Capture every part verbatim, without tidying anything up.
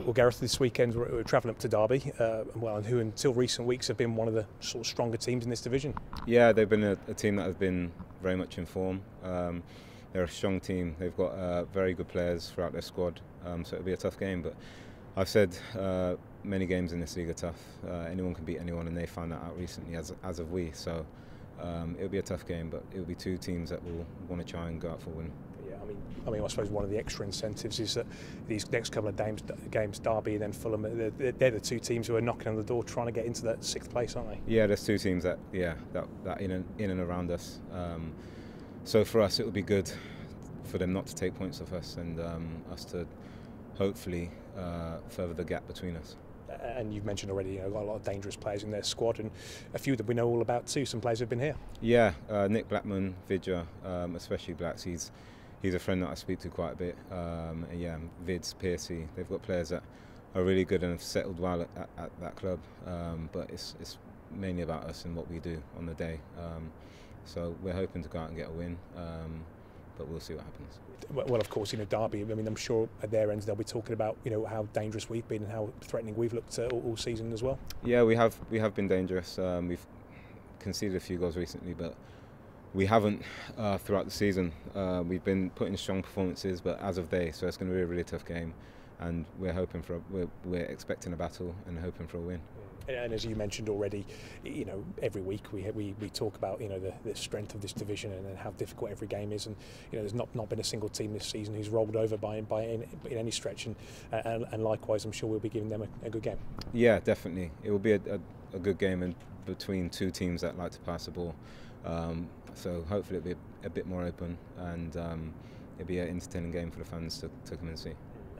Well, Gareth, this weekend we're, we're travelling up to Derby, uh, well, and who until recent weeks have been one of the sort of stronger teams in this division. Yeah, they've been a, a team that has been very much in form. Um, they're a strong team. They've got uh, very good players throughout their squad, um, so it'll be a tough game. But I've said uh, many games in this league are tough. Uh, anyone can beat anyone, and they found that out recently, as as have we. So um, it'll be a tough game, but it'll be two teams that will want to try and go out for a win. I mean, I mean, I suppose one of the extra incentives is that these next couple of games, games Derby and then Fulham, they're, they're the two teams who are knocking on the door, trying to get into that sixth place, aren't they? Yeah, there's two teams that, yeah, that, that in and in and around us. Um, so for us, it would be good for them not to take points off us, and um, us to hopefully uh, further the gap between us. And you've mentioned already, you know, got a lot of dangerous players in their squad, and a few that we know all about too. Some players who've been here. Yeah, uh, Nick Blackman, Vidja, um, especially Blacks. He's He's a friend that I speak to quite a bit. Um, and yeah, Vids, Piercy, they've got players that are really good and have settled well at, at, at that club. Um, but it's, it's mainly about us and what we do on the day. Um, so we're hoping to go out and get a win. Um, but we'll see what happens. Well, of course, you know, Derby, I mean, I'm sure at their end they'll be talking about, you know, how dangerous we've been and how threatening we've looked uh, all, all season as well. Yeah, we have, we have been dangerous. Um, we've conceded a few goals recently, but we haven't uh, throughout the season. Uh, we've been putting strong performances, but as of day, so it's going to be a really tough game, and we're hoping for a, we're, we're expecting a battle and hoping for a win. And as you mentioned already, you know, every week we we, we talk about, you know, the, the strength of this division and, and how difficult every game is, and you know, there's not not been a single team this season who's rolled over by by in, in any stretch, and, and and likewise, I'm sure we'll be giving them a, a good game. Yeah, definitely, it will be a, a, a good game in between two teams that like to pass the ball. Um, so hopefully it'll be a bit more open, and um, it'll be an entertaining game for the fans to, to come and see.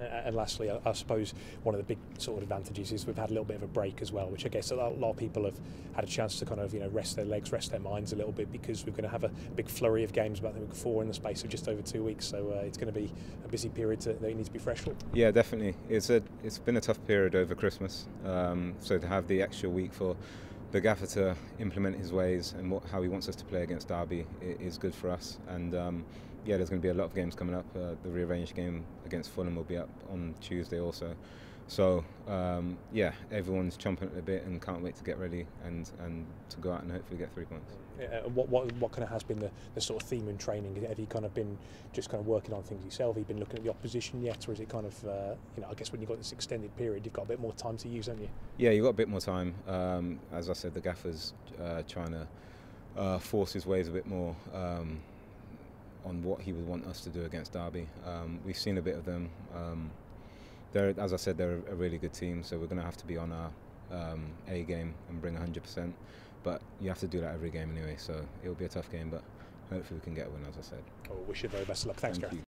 And lastly, I suppose one of the big sort of advantages is we've had a little bit of a break as well, which I guess a lot of people have had a chance to kind of, you know, rest their legs, rest their minds a little bit, because we're going to have a big flurry of games, about I think four in the space of just over two weeks. So uh, it's going to be a busy period to, that you need to be fresh for. Yeah, definitely. It's a it's been a tough period over Christmas, um, so to have the extra week for the gaffer to implement his ways and what, how he wants us to play against Derby is good for us. And um, yeah, there's going to be a lot of games coming up. Uh, the rearranged game against Fulham will be up on Tuesday also. So um, yeah, everyone's chomping at the bit and can't wait to get ready and, and to go out and hopefully get three points. Uh, what, what, what kind of has been the, the sort of theme in training? Have you kind of been just kind of working on things yourself? Have you been looking at the opposition yet, or is it kind of, uh, you know, I guess when you've got this extended period, you've got a bit more time to use, haven't you? Yeah, you've got a bit more time. Um, as I said, the gaffer's uh, trying to uh, force his ways a bit more um, on what he would want us to do against Derby. Um, we've seen a bit of them. Um, They're, as I said, they're a really good team, so we're going to have to be on our um, A game and bring one hundred percent. But you have to do that every game anyway, so it'll be a tough game, but hopefully we can get a win, as I said. Oh, wish you the very best of luck. Thanks, Garath.